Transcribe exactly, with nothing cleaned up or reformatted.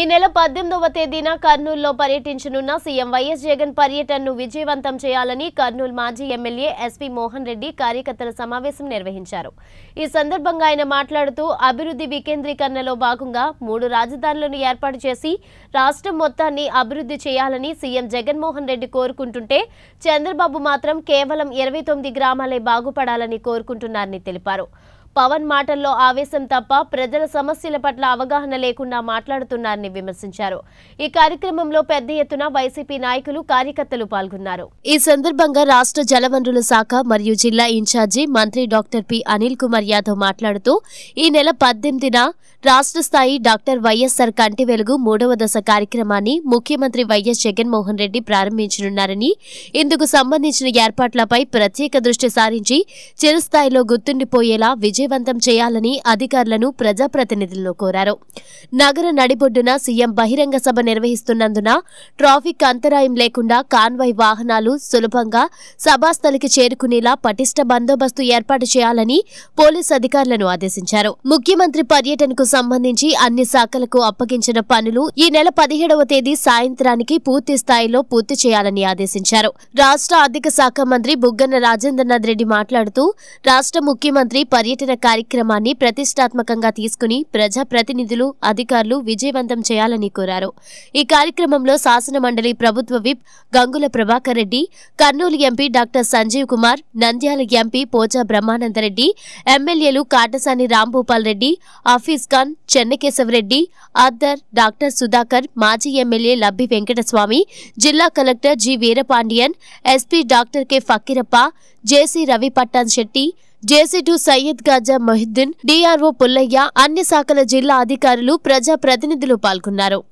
ఈ నెల పద్దెనిమిదవ తేదీన కర్నూల్లో పర్యటించనున్న సీఎం వైఎస్ జగన్ పర్యటనను విజయవంతం చేయాలని కర్నూల్ మాజీ ఎమ్మెల్యే ఎస్పీ మోహన్ రెడ్డి కార్యకర్తల సమావేశం నిర్వహించారు. ఈ సందర్భంగా ఆయన మాట్లాడుతూ అభివృద్ధి వికేంద్రీకరణలో భాగంగా మూడు రాజధానులను ఏర్పాటు చేసి రాష్ట్రం మొత్తాన్ని అభివృద్ధి చేయాలని సీఎం జగన్ మోహన్ రెడ్డి కోరుకుంటుంటే చంద్రబాబు మాత్రం కేవలం ఇరవై తొమ్మిది గ్రామాలే బాగుపడాలని కోరుకుంటున్నారని తెలిపారు. పవన్ మాటల్లో ఆవేశం తప్ప ప్రజల సమస్యల పట్ల అవగాహన లేకుండా మాట్లాడుతున్నారని విమర్శించారు. ఈ కార్యక్రమంలో పెద్ద ఎత్తున వైసీపీ నాయకులు కార్యకర్తలు పాల్గొన్నారు. ఈ సందర్భంగా రాష్ట్ర జలవనరుల శాఖ మరియు జిల్లా ఇన్ఛార్జి మంత్రి డాక్టర్ పి అనిల్ కుమార్ యాదవ్ మాట్లాడుతూ ఈ నెల పద్దెనిమిదిన రాష్ట్ర స్థాయి డాక్టర్ వైఎస్ఆర్ కంటి వెలుగు మూడవ దశ కార్యక్రమాన్ని ముఖ్యమంత్రి వైఎస్ జగన్మోహన్ రెడ్డి ప్రారంభించనున్నారని, ఇందుకు సంబంధించిన ఏర్పాట్లపై ప్రత్యేక దృష్టి సారించి చిరస్థాయిలో గుర్తుండిపోయేలా విజయ విజయవంతం చేయాలని అధికారులను ప్రజాప్రతినిధులను కోరారు. నగర నడిబొడ్డున సీఎం బహిరంగ సభ నిర్వహిస్తున్నందున ట్రాఫిక్ అంతరాయం లేకుండా కాన్వాయ్ వాహనాలు సులభంగా సభాస్థలికి చేరుకునేలా పటిష్ట బందోబస్తు ఏర్పాటు చేయాలని పోలీస్ అధికారులను ఆదేశించారు. ముఖ్యమంత్రి పర్యటనకు సంబంధించి అన్ని శాఖలకు అప్పగించిన పనులు ఈ నెల పదిహేడవ తేదీ సాయంత్రానికి పూర్తి స్థాయిలో పూర్తి చేయాలని ఆదేశించారు. రాష్ట్ర ఆర్థిక శాఖ మంత్రి బుగ్గన రాజేంద్రనాథ్ రెడ్డి మాట్లాడుతూ రాష్ట్ర ముఖ్యమంత్రి పర్యటన కార్యక్రమాన్ని ప్రతిష్టాత్మకంగా తీసుకుని ప్రజాప్రతినిధులు అధికారులు విజయవంతం చేయాలని కోరారు. ఈ కార్యక్రమంలో శాసనమండలి ప్రభుత్వ whip Gangula Prabhakar Reddy, Kurnool MP doctor Sanjeev Kumar, Nandyal MP Pocha Brahmananda Reddy, ఎమ్మెల్యేలు కాటసాని రాంభూపాల్ రెడ్డి, హఫీజ్ ఖాన్, చెన్నకేశవరెడ్డి, ఆద్దర్, డాక్టర్ సుధాకర్, మాజీ ఎమ్మెల్యే లబ్బి వెంకటస్వామి, జిల్లా collector G Veerapandian, SP doctor K Fakeerappa, JC Ravi Pattan Shetty, JC two Syed Gaja Mohiddin, DRO Pullaiah, అన్ని శాఖల జిల్లా అధికారులు ప్రజాప్రతినిధులు పాల్గొన్నారు.